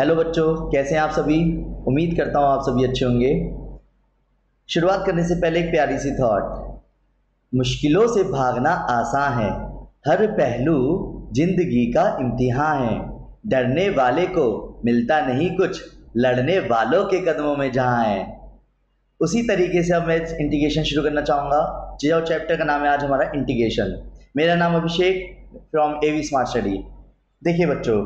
Hello बच्चों, कैसे हैं आप सभी। उम्मीद करता हूं आप सभी अच्छे होंगे। शुरुआत करने से पहले एक प्यारी सी थॉट। मुश्किलों से भागना आसान है, हर पहलू जिंदगी का इम्तिहान है। डरने वाले को मिलता नहीं कुछ, लड़ने वालों के कदमों में जहां है। उसी तरीके से अब मैं इंटीग्रेशन शुरू करना चाहूँगा। जो चैप्टर का नाम है आज हमारा इंटीग्रेशन। मेरा नाम Abhishek from AV smart study. देखिए बच्चों,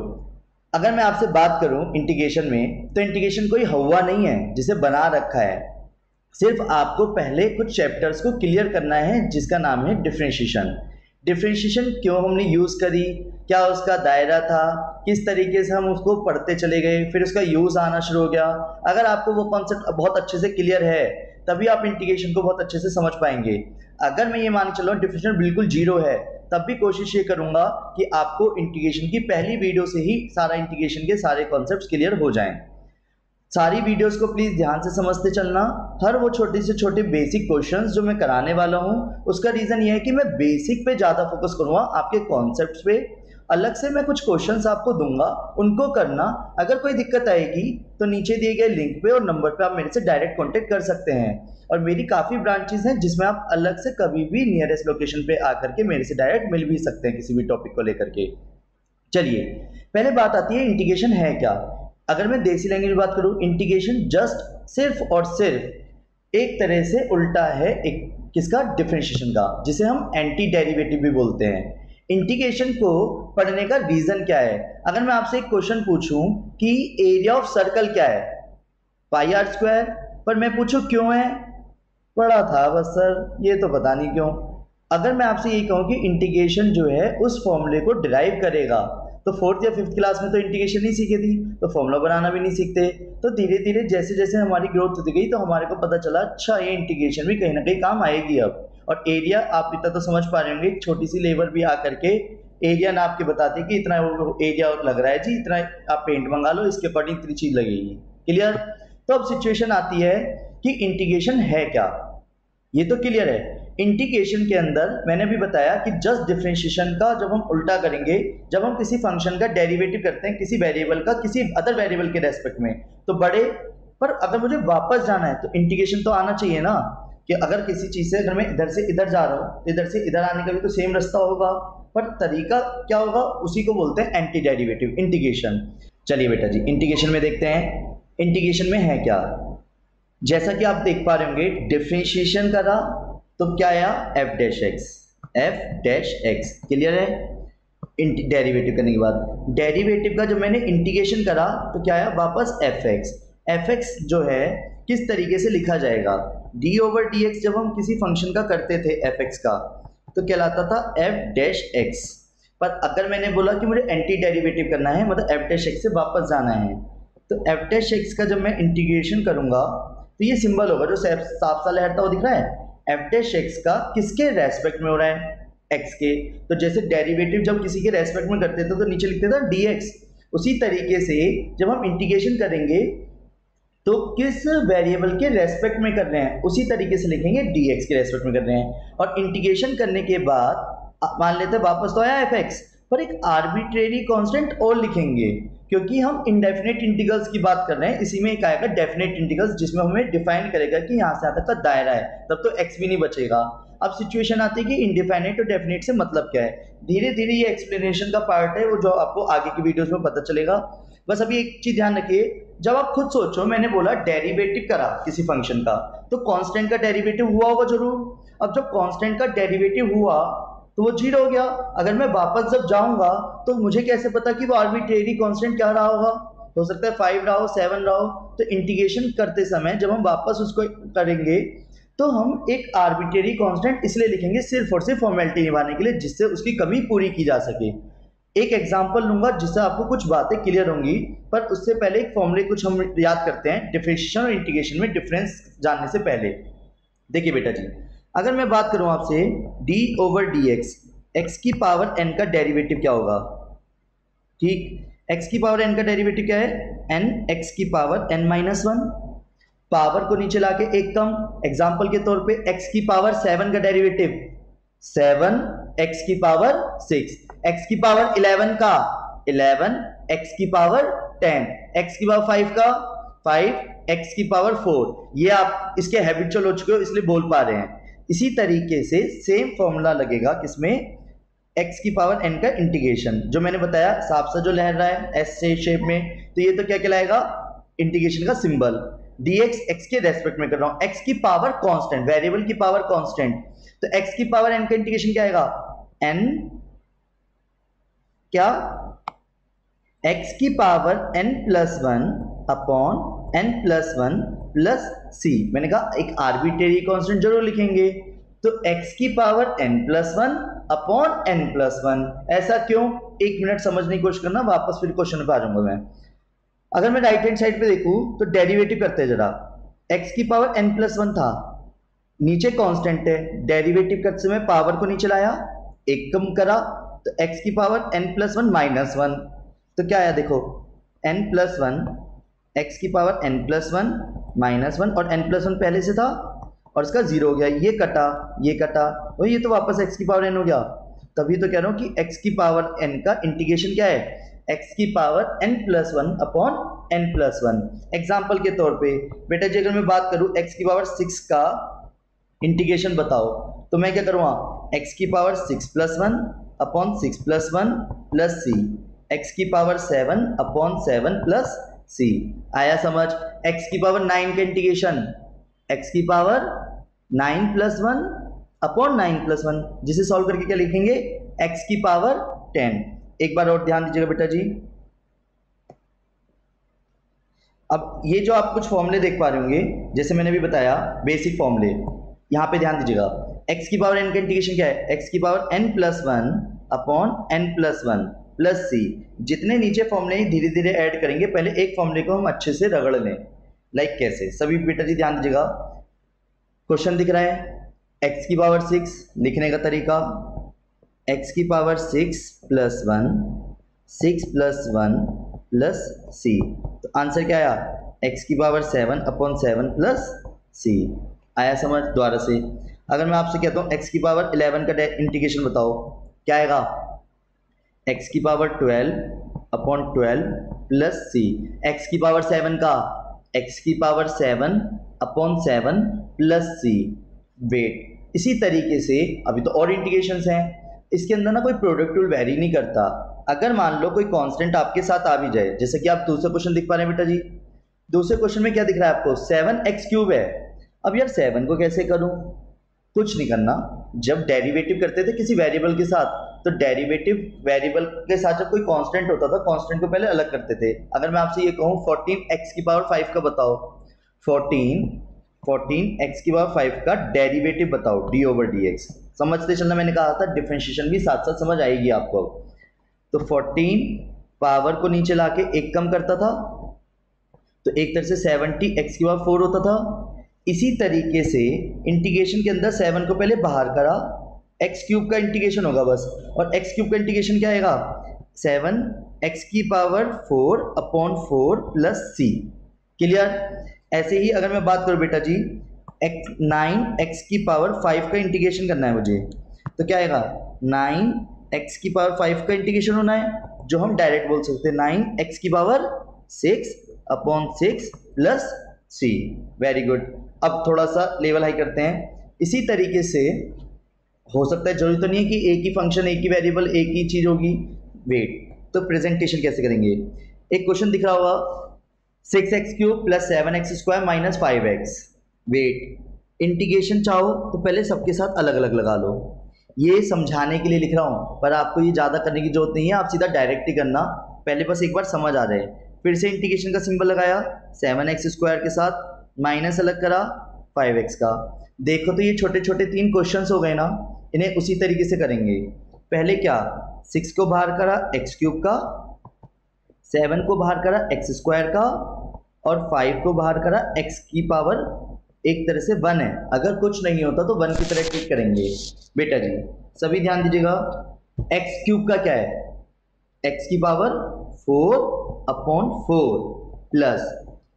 अगर मैं आपसे बात करूं इंटीग्रेशन में, तो इंटीग्रेशन कोई हवा नहीं है जिसे बना रखा है। सिर्फ आपको पहले कुछ चैप्टर्स को क्लियर करना है, जिसका नाम है डिफरेंशिएशन। डिफरेंशिएशन क्यों हमने यूज़ करी, क्या उसका दायरा था, किस तरीके से हम उसको पढ़ते चले गए, फिर उसका यूज़ आना शुरू हो गया। अगर आपको वो कॉन्सेप्ट बहुत अच्छे से क्लियर है, तभी आप इंटीग्रेशन को बहुत अच्छे से समझ पाएंगे। अगर मैं ये मान के चल रहा हूँ डिफरेंशिएशन बिल्कुल जीरो है, तब भी कोशिश ये करूंगा कि आपको इंटीग्रेशन की पहली वीडियो से ही सारा इंटीग्रेशन के सारे कॉन्सेप्ट्स क्लियर हो जाएं। सारी वीडियोस को प्लीज़ ध्यान से समझते चलना। हर वो छोटे से छोटे बेसिक क्वेश्चंस जो मैं कराने वाला हूं, उसका रीज़न ये है कि मैं बेसिक पे ज़्यादा फोकस करूँगा, आपके कॉन्सेप्ट्स पे। अलग से मैं कुछ क्वेश्चंस आपको दूंगा, उनको करना। अगर कोई दिक्कत आएगी तो नीचे दिए गए लिंक पे और नंबर पे आप मेरे से डायरेक्ट कांटेक्ट कर सकते हैं। और मेरी काफ़ी ब्रांचेस हैं जिसमें आप अलग से कभी भी नियरेस्ट लोकेशन पे आकर के मेरे से डायरेक्ट मिल भी सकते हैं किसी भी टॉपिक को लेकर के। चलिए, पहले बात आती है इंटीग्रेशन है क्या। अगर मैं देसी लैंग्वेज में बात करूँ, इंटीग्रेशन जस्ट सिर्फ और सिर्फ एक तरह से उल्टा है एक किसका, डिफरेंशिएशन का, जिसे हम एंटी डेरिवेटिव भी बोलते हैं। इंटीग्रेशन को पढ़ने का रीजन क्या है। अगर मैं आपसे एक क्वेश्चन पूछूं कि एरिया ऑफ सर्कल क्या है, πr², पर मैं पूछूं क्यों है, पढ़ा था बस सर ये तो पता नहीं क्यों। अगर मैं आपसे ये कहूं कि इंटीग्रेशन जो है उस फॉर्मूले को डिराइव करेगा, तो 4th या 5th क्लास में तो इंटीग्रेशन नहीं सीखी थी, तो फॉर्मूला बनाना भी नहीं सीखते। तो धीरे धीरे जैसे जैसे हमारी ग्रोथ होती गई, तो हमारे को पता चला अच्छा ये इंटीग्रेशन भी कहीं ना कहीं काम आएगी। अब और एरिया आप इतना तो समझ पा रहे होंगे, एक छोटी सी लेबर भी आकर के एरिया नाप के बताते कि इतना एरिया और लग रहा है जी, इतना आप पेंट मंगा लो, इसके अकॉर्डिंग इतनी चीज़ लगेगी। क्लियर। तो अब सिचुएशन आती है कि इंटीग्रेशन है क्या, ये तो क्लियर है। इंटीग्रेशन के अंदर मैंने भी बताया कि जस्ट डिफरेंशिएशन का जब हम उल्टा करेंगे, जब हम किसी फंक्शन का डेरिवेटिव करते हैं किसी वेरिएबल का किसी अदर वेरिएबल के रेस्पेक्ट में, तो बड़े पर अगर मुझे वापस जाना है तो इंटीग्रेशन तो आना चाहिए ना। कि अगर किसी चीज़ से अगर मैं इधर से इधर जा रहा हूँ, तो इधर से इधर आने का भी तो सेम रास्ता होगा, पर तरीका क्या होगा, उसी को बोलते हैं एंटी डेरिवेटिव, इंटीग्रेशन। चलिए बेटा जी, इंटीग्रेशन में देखते हैं इंटीग्रेशन में है क्या। जैसा कि आप देख पा रहे होंगे, डिफरेंशिएशन करा तो क्या आया, f डैश एक्स। क्लियर है। डेरिवेटिव करने के बाद, डेरिवेटिव का जब मैंने इंटीग्रेशन करा तो क्या आया, वापस f(x) जो है किस तरीके से लिखा जाएगा, d/dx। जब हम किसी फंक्शन का करते थे f(x) का, तो कहलाता था f(x)। पर अगर मैंने बोला कि मुझे एंटी डेरिवेटिव करना है, मतलब f(x) से वापस जाना है, तो f(x) का जब मैं इंटीग्रेशन करूँगा तो ये सिंबल होगा जो साफ सा लहरता हुआ दिख रहा है। f(x) का किसके रेस्पेक्ट में हो रहा है, x के। तो जैसे डेरिवेटिव जब किसी के रेस्पेक्ट में करते थे तो नीचे लिखते थे dx, उसी तरीके से जब हम इंटीग्रेशन करेंगे तो किस वेरिएबल के रेस्पेक्ट में कर रहे हैं, उसी तरीके से लिखेंगे dx के रेस्पेक्ट में कर रहे हैं। और इंटीग्रेशन करने के बाद मान लेते हैं वापस तो आया f(x), पर एक आर्बिट्रेरी कांस्टेंट और लिखेंगे, क्योंकि हम इंडेफिनेट इंटीग्रल्स की बात कर रहे हैं। इसी में एक आएगा डेफिनेट इंटीग्रल्स, जिसमें हमें डिफाइन करेगा कि यहाँ से यहाँ तक का दायरा है, तब तो x भी नहीं बचेगा। अब सिचुएशन आती है कि इंडिफाइनेट और डेफिनेट से मतलब क्या है। धीरे धीरे ये एक्सप्लेनेशन का पार्ट है, वो जो आपको आगे की वीडियोस में पता चलेगा। बस अभी एक चीज़ ध्यान रखिए, जब आप खुद सोचो, मैंने बोला डेरिवेटिव करा किसी फंक्शन का, तो कांस्टेंट का डेरिवेटिव हुआ होगा जरूर। अब जब कांस्टेंट का डेरिवेटिव हुआ तो वो जीरो हो गया। अगर मैं वापस जब जाऊंगा तो मुझे कैसे पता कि वो आर्बिट्रेरी कांस्टेंट क्या रहा होगा, हो सकता है 5 रहा हो, 7 रहा हो। तो इंटीग्रेशन करते समय जब हम वापस उसको करेंगे तो हम एक आर्बिट्रेरी कांस्टेंट इसलिए लिखेंगे सिर्फ और सिर्फ फॉर्मेलिटी निभाने के लिए, जिससे उसकी कमी पूरी की जा सके। एक एग्जाम्पल लूंगा जिससे आपको कुछ बातें क्लियर होंगी, पर उससे पहले एक फॉर्मूले कुछ हम याद करते हैं डिफरेंशिएशन और इंटीग्रेशन में डिफरेंस जानने से पहले। देखिए बेटा जी, अगर मैं बात करूं आपसे d/dx, x की पावर n का डेरिवेटिव क्या होगा, ठीक। x की पावर n का डेरिवेटिव क्या है, n x की पावर n-1। पावर को नीचे लाके एक कम, एग्जाम्पल के तौर पे x की पावर 7 का डेरिवेटिव 7, x की पावर 6, x की पावर 11 का 11, x की पावर 10, x की पावर 5 का 5, x की पावर 4, ये आप इसके हैबिचुअल हो चुके हो इसलिए बोल पा रहे हैं। इसी तरीके से सेम फॉर्मूला लगेगा किसमें, x की पावर n का इंटीग्रेशन, जो मैंने बताया साफ सा जो लहर रहा है s से शेप में, तो ये तो क्या कहलाएगा इंटीग्रेशन का सिंबल। dx x के रेस्पेक्ट में कर रहा हूँ, x की पावर कांस्टेंट, वेरिएबल की पावर कांस्टेंट, तो x की पावर n का इंटीग्रेशन क्या आएगा n क्या x की power n plus 1 upon n plus 1 plus c। मैंने कहा एक आर्बिट्रेरी कांस्टेंट जरूर लिखेंगे, तो x की power n plus 1 upon n plus 1। ऐसा क्यों, एक मिनट समझने की कोशिश करना, वापस फिर क्वेश्चन पे आ जाऊंगा मैं। अगर मैं राइट हैंड साइड पे देखूं तो डेरिवेटिव करते हैं जरा, x की पावर n प्लस 1 था, नीचे कांस्टेंट है, डेरिवेटिव करते समय पावर को नीचे लाया, एक कम करा, तो x की पावर n प्लस 1 माइनस 1, तो क्या आया देखो n प्लस 1, x की पावर n प्लस 1 माइनस 1, और n प्लस 1 पहले से था और इसका जीरो हो गया, ये कटा ये कटा और ये तो वापस x की पावर n हो गया। तभी तो कह रहा हूँ कि x की पावर n का इंटीग्रेशन क्या है, x की power n plus 1 upon n plus 1। Example के तौर पे बेटा जी अगर मैं बात करूँ x की पावर 6 का इंटीग्रेशन बताओ, तो मैं क्या करूँगा x की power 6 plus 1 upon 6 plus 1 plus c, x की पावर 7 अपॉन 7 प्लस c। आया समझ, x की पावर 9 का इंटीग्रेशन, x की पावर 9 प्लस 1 अपॉन 9 प्लस 1, जिसे सॉल्व करके क्या लिखेंगे x की पावर 10। एक बार और ध्यान दीजिएगा बेटा जी, अब ये जो आप कुछ फॉर्मूले देख पा रहे होंगे, जैसे मैंने भी बताया बेसिक फॉर्मूले, यहां पे ध्यान दीजिएगा x की पावर n का इंटीग्रेशन क्या है, x की power n plus 1 upon n plus 1 plus c। जितने नीचे फॉर्मूले धीरे धीरे ऐड करेंगे, पहले एक फॉर्मूले को हम अच्छे से रगड़ लें। लाइक कैसे, सभी बेटा जी ध्यान दीजिएगा, क्वेश्चन दिख रहा है x की पावर 6, लिखने का तरीका x की power 6 plus 1, 6 plus 1 plus c, तो आंसर क्या आया x की पावर 7 अपॉन 7 प्लस c। आया समझ। दोबारा से अगर मैं आपसे कहता हूँ x की पावर 11 का इंटीग्रेशन बताओ, क्या आएगा x की power 12 upon 12 plus c, x की पावर 7 का x की power 7 upon 7 plus c। Wait, इसी तरीके से अभी तो और इंटीग्रेशंस हैं, इसके अंदर ना कोई प्रोडक्ट रूल वेरी नहीं करता। अगर मान लो कोई कांस्टेंट आपके साथ आ भी जाए, जैसे कि आप दूसरा क्वेश्चन दिख पा रहे हैं बेटा जी, दूसरे क्वेश्चन में क्या दिख रहा है आपको 7x क्यूब है। अब यार 7 को कैसे करूं, कुछ नहीं करना, जब डेरिवेटिव करते थे किसी वेरिएबल के साथ, तो डेरिवेटिव वेरिएबल के साथ जब कोई कांस्टेंट होता था, कांस्टेंट को पहले अलग करते थे। अगर मैं आपसे ये कहूँ 14x की पावर 5 का बताओ, 14x की पावर 5 का डेरिवेटिव बताओ, d ओवर dx। समझते चलना, मैंने कहा था डिफरेंशिएशन भी साथ साथ समझ आएगी आपको। तो 14 पावर को नीचे लाके एक कम करता था, तो एक तरह से 70x की पावर 4 होता था। इसी तरीके से इंटीग्रेशन के अंदर 7 को पहले बाहर करा, x क्यूब का इंटीग्रेशन होगा बस, और x क्यूब का इंटीग्रेशन क्या आएगा 7x की power 4 upon 4 plus c। Clear. ऐसे ही अगर मैं बात करूँ बेटा जी 9x की पावर 5 का इंटीग्रेशन करना है मुझे, तो क्या आएगा 9x की पावर 5 का इंटीग्रेशन होना है, जो हम डायरेक्ट बोल सकते हैं 9x की power 6 upon 6 plus c। Very good. अब थोड़ा सा लेवल हाई करते हैं। इसी तरीके से हो सकता है, जरूरी तो नहीं है कि एक ही फंक्शन, एक ही वेरिएबल, एक ही चीज़ होगी। वेट, तो प्रेजेंटेशन कैसे करेंगे, एक क्वेश्चन दिख रहा होगा 6x cube plus 7x square minus 5x। Wait, integration चाहो तो पहले सबके साथ अलग अलग लगा लो, ये समझाने के लिए लिख रहा हूँ, पर आपको ये ज़्यादा करने की जरूरत नहीं है, आप सीधा डायरेक्ट ही करना, पहले बस एक बार समझ आ रहे हैं। फिर से इंटीग्रेशन का सिंबल लगाया 7x स्क्वायर के साथ, माइनस अलग करा 5x का। देखो तो ये छोटे छोटे 3 क्वेश्चन हो गए ना, इन्हें उसी तरीके से करेंगे। पहले क्या 6 को बाहर करा एक्स क्यूब का, 7 को बाहर करा एक्स स्क्वायर का, और 5 को बाहर करा एक्स की पावर एक तरह से 1 है, अगर कुछ नहीं होता तो 1 की तरह ट्रीट करेंगे। बेटा जी सभी ध्यान दीजिएगा, एक्स क्यूब का क्या है एक्स की power 4 upon 4 plus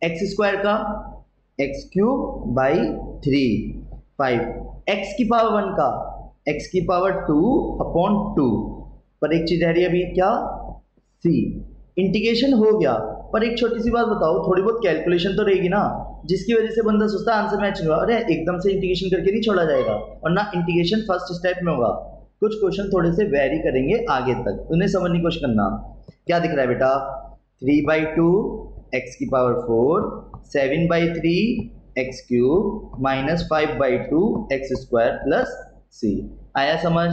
x square का एक्स क्यूब बाई 3 5 एक्स की पावर 1 का एक्स की पावर 2 अपॉन 2। पर एक चीज़ रह रही है अभी, क्या सी, इंटीग्रेशन हो गया पर एक छोटी सी बात बताओ, थोड़ी बहुत कैलकुलेशन तो रहेगी ना, जिसकी वजह से बंदा सोचता आंसर मैच नहीं हुआ। अरे एकदम से इंटीग्रेशन करके नहीं छोड़ा जाएगा, और ना इंटीग्रेशन फर्स्ट स्टेप में होगा। कुछ क्वेश्चन थोड़े से वेरी करेंगे आगे तक, उन्हें समझने की कोशिश करना। क्या दिख रहा है बेटा, 3/2 x/4, 7/3 x³ -5/2 x²+c। आया समझ?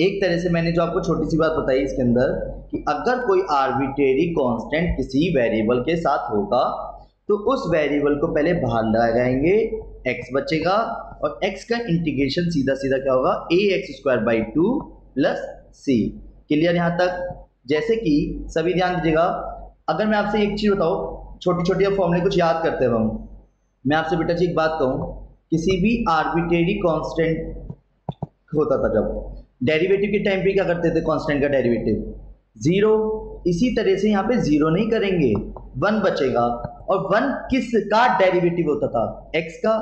एक तरह से मैंने जो आपको छोटी सी बात बताई इसके अंदर कि अगर कोई आर्बिट्रेरी कांस्टेंट किसी वेरिएबल के साथ होगा तो उस वेरिएबल को पहले बाहर लगाएंगे, x बचेगा और x का इंटीग्रेशन सीधा सीधा क्या होगा, ax²/2 + c। क्लियर यहाँ तक? जैसे कि सभी ध्यान दीजिएगा, अगर मैं आपसे एक चीज़ बताऊँ, छोटी छोटी आप फॉर्मूले कुछ याद करते हुए हम, मैं आपसे बेटा जी एक बात कहूँ, किसी भी आर्बिट्रेरी कांस्टेंट होता था जब डेरिवेटिव के टाइम पे क्या करते थे, कांस्टेंट का डेरिवेटिव 0। इसी तरह से यहाँ पे 0 नहीं करेंगे, 1 बचेगा। और 1 किस का डेरिवेटिव होता था, x का।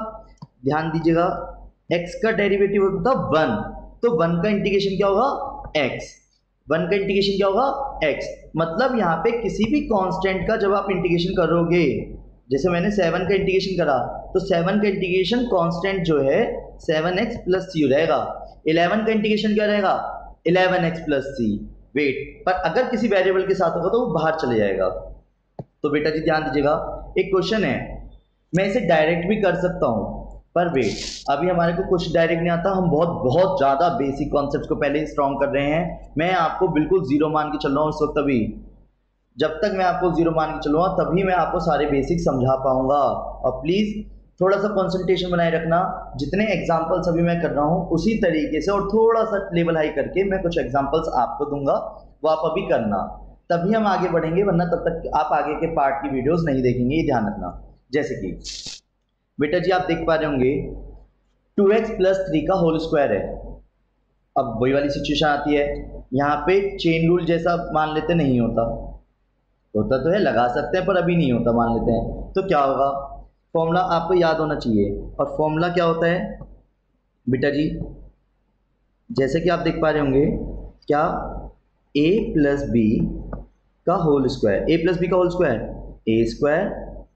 ध्यान दीजिएगा, x का डेरिवेटिव होता था 1, तो 1 का इंटीग्रेशन क्या होगा, x। 1 का इंटीग्रेशन क्या होगा, x। मतलब यहाँ पे किसी भी कांस्टेंट का जब आप इंटीग्रेशन करोगे, जैसे मैंने 7 का इंटीग्रेशन करा, तो 7 का इंटीग्रेशन कांस्टेंट जो है 7x+c रहेगा। 11 का इंटीग्रेशन क्या रहेगा, 11x+c। वेट, पर अगर किसी वेरिएबल के साथ होगा तो वो बाहर चले जाएगा। तो बेटा जी ध्यान दीजिएगा, एक क्वेश्चन है, मैं इसे डायरेक्ट भी कर सकता हूँ, पर वेट अभी हमारे को कुछ डायरेक्ट नहीं आता। हम बहुत ज़्यादा बेसिक कॉन्सेप्ट को पहले स्ट्रॉन्ग कर रहे हैं। मैं आपको बिल्कुल 0 मान के चल रहा हूँ इस वक्त। अभी जब तक मैं आपको 0 मान के चलूँगा तभी मैं आपको सारे बेसिक समझा पाऊंगा। और प्लीज़ थोड़ा सा कंसंट्रेशन बनाए रखना। जितने एग्जांपल्स अभी मैं कर रहा हूँ उसी तरीके से और थोड़ा सा लेवल हाई करके मैं कुछ एग्जांपल्स आपको दूंगा, वो आप अभी करना, तभी हम आगे बढ़ेंगे, वरना तब तक आप आगे के पार्ट की वीडियोज़ नहीं देखेंगे, ये ध्यान रखना। जैसे कि बेटा जी आप देख पा रहे होंगे 2x + 3 का होल स्क्वायर है। अब वही वाली सिचुएशन आती है, यहाँ पे चेन रूल जैसा मान लेते, नहीं होता, होता तो है, लगा सकते हैं पर अभी नहीं होता, मान लेते हैं। तो क्या होगा, फॉर्मूला आपको याद होना चाहिए। और फॉर्मूला क्या होता है बेटा जी, जैसे कि आप देख पा रहे होंगे, क्या a + b का whole square, a square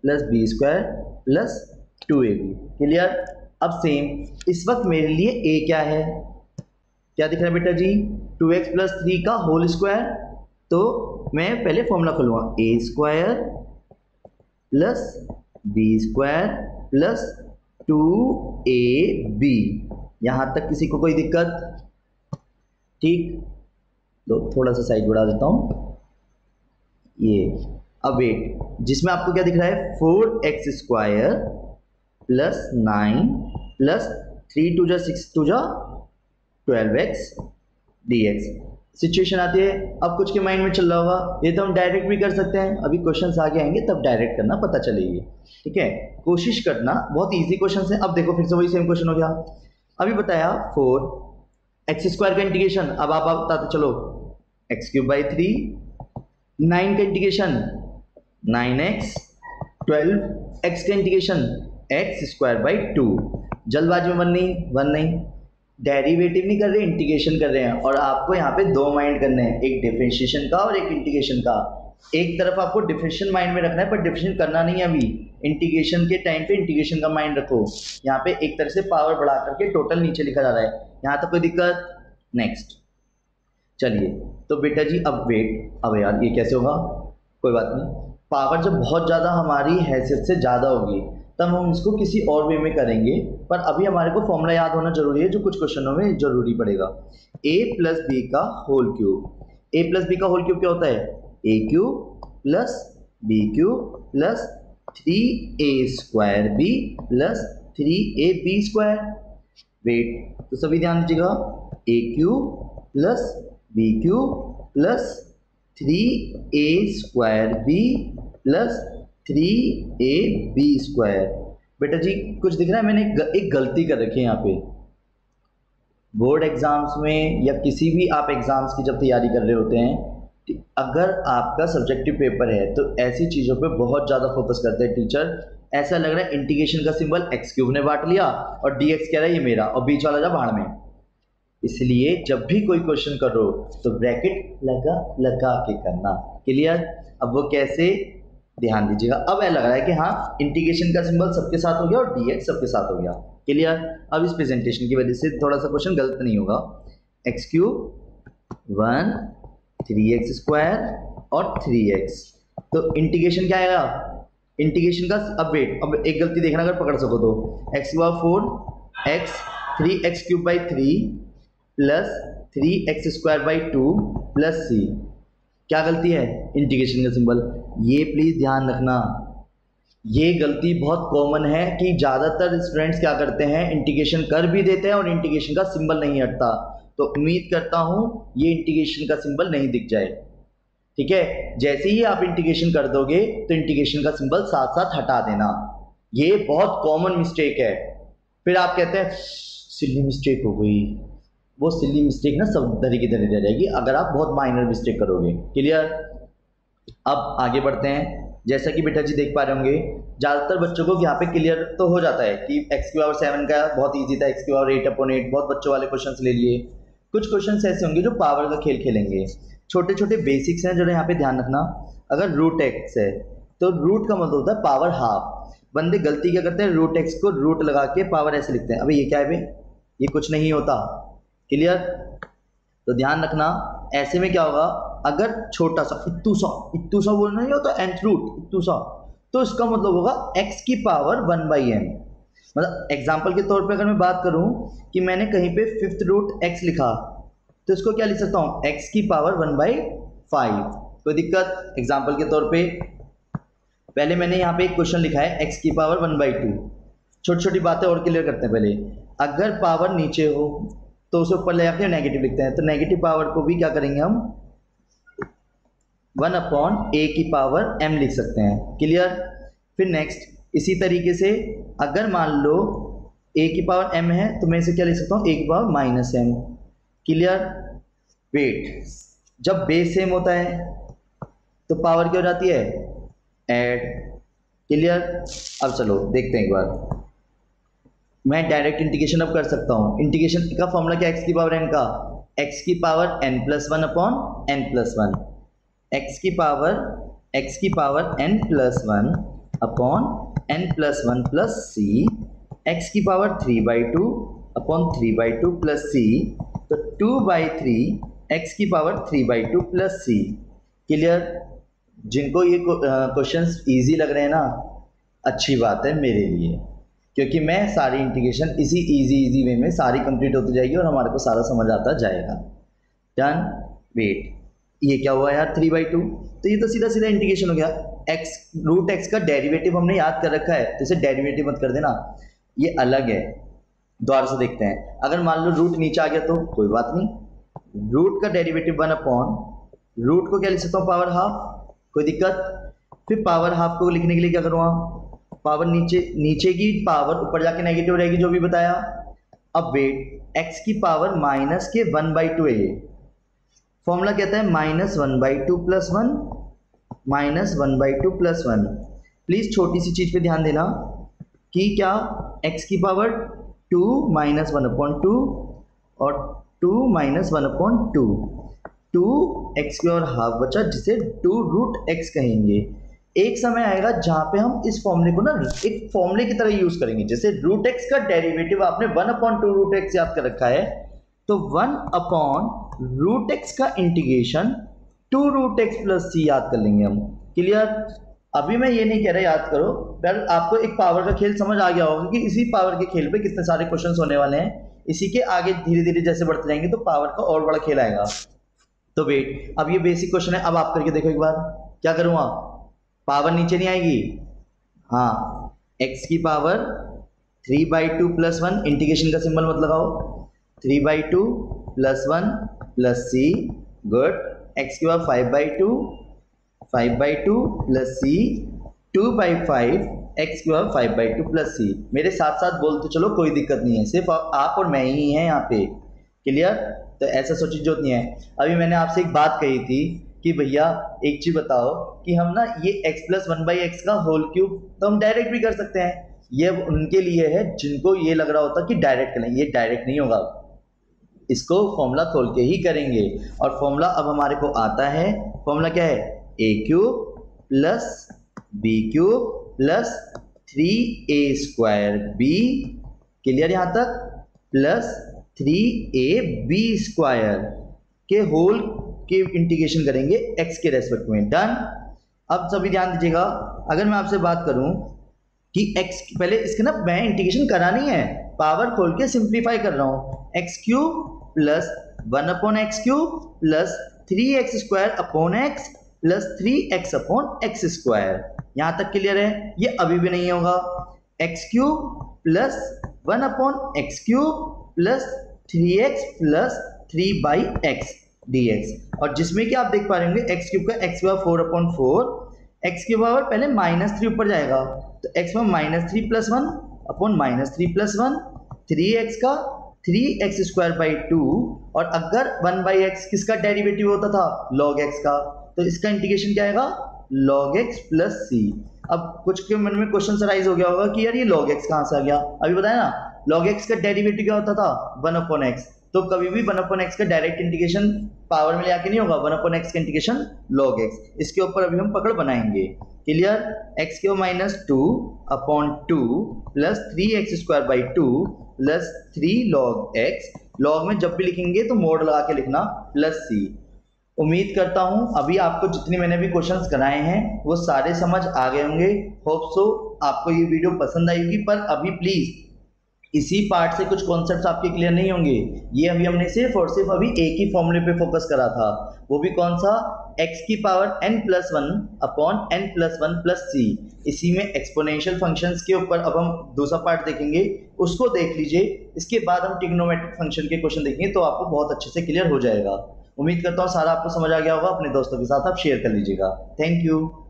plus b square plus 2ab। Clear? अब सेम इस वक्त मेरे लिए a क्या है, क्या दिख रहा है बेटा जी, 2x + 3 का होल स्क्वायर। तो मैं पहले फॉर्मूला खोलूँगा, a² + b² + 2ab। यहाँ तक किसी को कोई दिक्कत? ठीक, तो थोड़ा सा साइड बढ़ा देता हूँ ये। अब वेट, जिसमें आपको क्या दिख रहा है, 4x² + 9 + 3 × 6 × 12x dx सिचुएशन आती है। अब कुछ के माइंड में चल रहा होगा, ये तो हम डायरेक्ट भी कर सकते हैं, अभी क्वेश्चंस आगे आएंगे तब डायरेक्ट करना पता चलेगी। ठीक है, कोशिश करना, बहुत इजी क्वेश्चंस हैं। अब देखो फिर से वही सेम क्वेश्चन हो गया। अभी बताया 4x² का इंटीग्रेशन, अब आप बताते चलो x³ / 3, 9 का इंटीग्रेशन 9x, 12x का इंटीग्रेशन x² / 2। जल्दबाजी में वन नहीं, डेरिवेटिव नहीं कर रहे, इंटीग्रेशन कर रहे हैं। और आपको यहाँ पे 2 माइंड करने हैं, एक डिफरेंशिएशन का और एक इंटीग्रेशन का। एक तरफ आपको डिफरेंशिएशन माइंड में रखना है, पर डिफरेंशिएशन करना नहीं है अभी, इंटीग्रेशन के टाइम पे इंटीग्रेशन का माइंड रखो। यहाँ पे एक तरह से पावर बढ़ा करके टोटल नीचे लिखा जा रहा है। यहाँ तक कोई दिक्कत? नेक्स्ट चलिए। तो बेटा जी अब वेट, अब यार ये कैसे होगा, कोई बात नहीं, पावर जब बहुत ज़्यादा हमारी हैसियत से ज़्यादा होगी तब हम इसको किसी और वे में करेंगे, पर अभी हमारे को फॉर्मूला याद होना जरूरी है, जो कुछ क्वेश्चनों में जरूरी पड़ेगा। a + b का होल क्यूब, a + b का होल क्यूब क्या होता है, a³ + b³ + 3a² b + 3ab²। Wait, तो सभी ध्यान दीजिएगा, a³ + b³ + 3a² b + 3ab²। बेटा जी कुछ दिख रहा है, मैंने एक गलती कर रखी है यहाँ पे। बोर्ड एग्ज़ाम्स में या किसी भी आप एग्ज़ाम्स की जब तैयारी कर रहे होते हैं, अगर आपका सब्जेक्टिव पेपर है तो ऐसी चीज़ों पे बहुत ज़्यादा फोकस करते हैं टीचर। ऐसा लग रहा है इंटीग्रेशन का सिंबल x³ ने बांट लिया और dx कह रहा है ये मेरा, और बीच वाला जा भाड़ में। इसलिए जब भी कोई क्वेश्चन करो तो ब्रैकेट लगा लगा के करना। क्लियर? अब वो कैसे, ध्यान दीजिएगा। अब यह लग रहा है कि हाँ इंटीग्रेशन का सिंबल सबके साथ हो गया और dx सबके साथ हो गया। क्लियर? अब इस प्रेजेंटेशन की वजह से थोड़ा सा क्वेश्चन गलत नहीं होगा। एक्स क्यूब 1 3x स्क्वायर और 3x, तो इंटीग्रेशन क्या आएगा? इंटीग्रेशन का अपडेट। अब एक गलती देखना अगर पकड़ सको तो एक्स की power 4 x 3x³ by 3 plus 3x² by 2 plus c. क्या गलती है? इंटीग्रेशन का सिंबल। ये प्लीज़ ध्यान रखना, ये गलती बहुत कॉमन है कि ज़्यादातर स्टूडेंट्स क्या करते हैं, इंटीग्रेशन कर भी देते हैं और इंटीग्रेशन का सिंबल नहीं हटता। तो उम्मीद करता हूँ ये इंटीग्रेशन का सिंबल नहीं दिख जाए। ठीक है, जैसे ही आप इंटीग्रेशन कर दोगे तो इंटीग्रेशन का सिंबल साथ साथ हटा देना। ये बहुत कॉमन मिस्टेक है। फिर आप कहते हैं सिली मिस्टेक हो गई। वो सिली मिस्टेक ना सब धरी की धरी रह जाएगी अगर आप बहुत माइनर मिस्टेक करोगे। क्लियर? अब आगे बढ़ते हैं। जैसा कि बेटा जी देख पा रहे होंगे ज़्यादातर बच्चों को यहाँ पे क्लियर तो हो जाता है कि x³ पावर 7 का बहुत ईजी था, x³ पावर 8/8 बहुत बच्चों वाले क्वेश्चन ले लिए। कुछ क्वेश्चन ऐसे होंगे जो पावर का खेल खेलेंगे। छोटे छोटे बेसिक्स हैं जो यहाँ पे ध्यान रखना। अगर रूट एक्स है तो रूट का मतलब होता है पावर हाफ। बंदे गलती क्या करते हैं, रूट एक्स को रूट लगा के पावर ऐसे लिखते हैं। अबे ये क्या है बे, ये कुछ नहीं होता। क्लियर? तो ध्यान रखना ऐसे में क्या होगा, अगर छोटा सा इत्तू सा बोलना ही हो तो nth रूट इत्तू सा, तो इसका मतलब होगा x की पावर 1/n। मतलब एग्जाम्पल के तौर पे अगर मैं बात करूं कि मैंने कहीं पे 5th रूट x लिखा तो इसको क्या लिख सकता हूँ, x की पावर 1/5। कोई दिक्कत? एग्जाम्पल के तौर पे पहले मैंने यहाँ पे एक क्वेश्चन लिखा है x की पावर 1/2। छोटी छोटी बातें और क्लियर करते हैं। पहले अगर पावर नीचे हो तो उसे ऊपर ले जाकर नेगेटिव लिखते हैं, तो नेगेटिव पावर को भी क्या करेंगे हम 1/a की पावर m लिख सकते हैं। क्लियर? फिर नेक्स्ट इसी तरीके से अगर मान लो a की पावर m है तो मैं इसे क्या लिख सकता हूँ, a की पावर -m। क्लियर? वेट जब बेस सेम होता है तो पावर क्या हो जाती है, ऐड। क्लियर? अब चलो देखते हैं एक बार। मैं डायरेक्ट इंटीग्रेशन अब कर सकता हूँ। इंटीग्रेशन का फॉर्मूला क्या, x की पावर n का, x की power n plus 1/n plus 1, x की power n plus 1/n plus 1 plus c, x की पावर 3/2/3/2 प्लस c, तो 2/3 x की पावर 3/2 प्लस c। क्लियर? जिनको ये क्वेश्चंस इजी लग रहे हैं ना, अच्छी बात है मेरे लिए, क्योंकि मैं सारी इंटीग्रेशन इसी इजी वे में सारी कंप्लीट होती जाएगी और हमारे को सारा समझ आता जाएगा। डन। वेट ये क्या हुआ यार, 3/2, तो ये तो सीधा सीधा इंटीग्रेशन हो गया। रूट एक्स का डेरिवेटिव हमने याद कर रखा है तो इसे डेरिवेटिव मत कर देना, ये अलग है। दोबारा से देखते हैं, अगर मान लो रूट नीचे आ गया तो कोई बात नहीं, रूट का डेरिवेटिव 1/, रूट को क्या लिख सकता हूँ, पावर हाफ। कोई दिक्कत? फिर पावर हाफ को लिखने के लिए क्या करूँगा, पावर नीचे की पावर ऊपर जाके नेगेटिव रहेगी जो भी बताया। अब वेट x की पावर -1/2 है ये। फॉर्मूला कहता है -1/2 + 1 - 1/2 + 1। प्लीज़ छोटी सी चीज़ पे ध्यान देना कि क्या x की पावर 2 - 1/2 और 2 - 1/2, 2x² हाफ बचा जिसे 2 रूट x कहेंगे। एक समय आएगा जहाँ पे हम इस फॉर्मूले को ना एक फॉर्मूले की तरह यूज करेंगे। जैसे रूट एक्स का डेरिवेटिव आपने 1/2 रूट x याद कर रखा है, तो 1/√x का integration 2 root x plus c याद कर लेंगे हम। क्लियर? अभी मैं ये नहीं कह रहा याद करो, पर आपको एक पावर का खेल समझ आ गया होगा कि इसी पावर के खेल पे कितने सारे क्वेश्चन होने वाले हैं। इसी के आगे धीरे धीरे जैसे बढ़ते जाएंगे तो पावर का और बड़ा खेल आएगा। तो वेट अब ये बेसिक क्वेश्चन है, अब आप करके देखो एक बार। क्या करूँगा, पावर नीचे नहीं आएगी। हाँ, x की पावर 3/2 + 1 इंटीग्रेशन का सिंबल मत लगाओ, 3/2 + 1 प्लस सी। गुड। x की पावर 5/2 प्लस सी, 2/5 x की पावर 5/2 प्लस सी। मेरे साथ साथ बोलते चलो, कोई दिक्कत नहीं है, सिर्फ आप और मैं ही हैं यहाँ पे। क्लियर? तो ऐसा सोचने की जरूरत नहीं है। अभी मैंने आपसे एक बात कही थी कि भैया एक चीज़ बताओ कि हम ना ये x + 1/x का होल क्यूब तो हम डायरेक्ट भी कर सकते हैं। ये उनके लिए है जिनको ये लग रहा होता कि डायरेक्ट करें। ये डायरेक्ट नहीं होगा, इसको फॉर्मूला खोल के ही करेंगे। और फॉर्मूला अब हमारे को आता है, फॉर्मूला क्या है, a³ plus b cube plus 3a square b, clear यहाँ तक, प्लस 3ab स्क्वायर के होल के इंटीग्रेशन करेंगे x के रेस्पेक्ट में। डन। अब सभी ध्यान दीजिएगा, अगर मैं आपसे बात करूं कि x पहले इसके ना मैं इंटीग्रेशन करानी है, पावर खोल के सिंप्लीफाई कर रहा हूँ, x cube plus 1/x cube plus 3x square upon x plus 3x upon x square, यहाँ तक क्लियर है। ये अभी भी नहीं होगा, x cube plus 1/x cube plus 3x plus 3/x dx, और जिसमें कि आप देख पा रहे होंगे x क्यूब का x की पावर 4/4, x की पावर पहले -3 ऊपर जाएगा तो x में -3 + 1 अपॉन -3 + 1, 3x का 3x स्क्वायर बाई 2, और अगर 1/x किसका डेरिवेटिव होता था, log x का, तो इसका इंटीग्रेशन क्या आएगा, log x प्लस c। अब कुछ के मन में क्वेश्चन सराइज हो गया होगा कि यार ये log x कहाँ से आ गया, अभी बताया ना log x का डेरिवेटिव क्या होता था, 1/x, तो कभी भी 1/x का डायरेक्ट इंटीग्रेशन पावर में लेके नहीं होगा, 1/x का इंटीग्रेशन log x, इसके ऊपर अभी हम पकड़ बनाएंगे, clear. x cube -2/2 plus 3x square by 2 plus 3 log x, log में जब भी लिखेंगे तो मोड लगा के लिखना, प्लस c। उम्मीद करता हूं अभी आपको जितने मैंने भी क्वेश्चंस कराए हैं वो सारे समझ आ गए होंगे, होप सो आपको ये वीडियो पसंद आएगी। पर अभी प्लीज़ इसी पार्ट से कुछ कॉन्सेप्ट्स आपके क्लियर नहीं होंगे, ये अभी हमने सिर्फ और सिर्फ अभी एक ही फॉर्मूले पे फोकस करा था, वो भी कौन सा, x की power n+1 upon n+1 plus c. इसी में एक्सपोनेंशियल फंक्शंस के ऊपर अब हम दूसरा पार्ट देखेंगे, उसको देख लीजिए, इसके बाद हम ट्रिग्नोमेट्रिक फंक्शन के क्वेश्चन देखेंगे, तो आपको बहुत अच्छे से क्लियर हो जाएगा। उम्मीद करता हूँ सारा आपको समझ आ गया होगा, अपने दोस्तों के साथ आप शेयर कर लीजिएगा। Thank you.